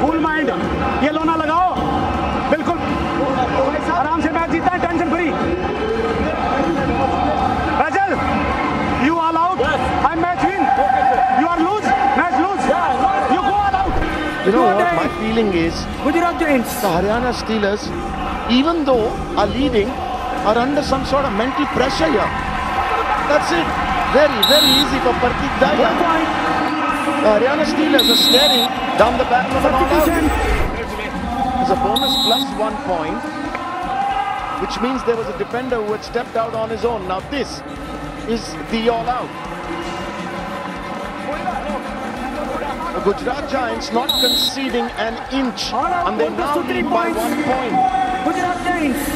Cool mind, ये लोना लगाओ, बिल्कुल आराम से मैच जीतना है, टेंशन फ्री। रजल, you all out, I am match win, you are lose, match lose, you go all out. You know what my feeling is? Gujarat Giants, the Haryana Steelers, even though are leading, are under some sort of mental pressure here. That's it. Very, very easy for Parteek Dahiya. The Haryana Steelers are staring down the barrel of an all-out. It's a bonus +1 point, which means there was a defender who had stepped out on his own. Now this is the all-out. The Gujarat Giants not conceding an inch, and they now lead by 1 point. Gujarat Giants.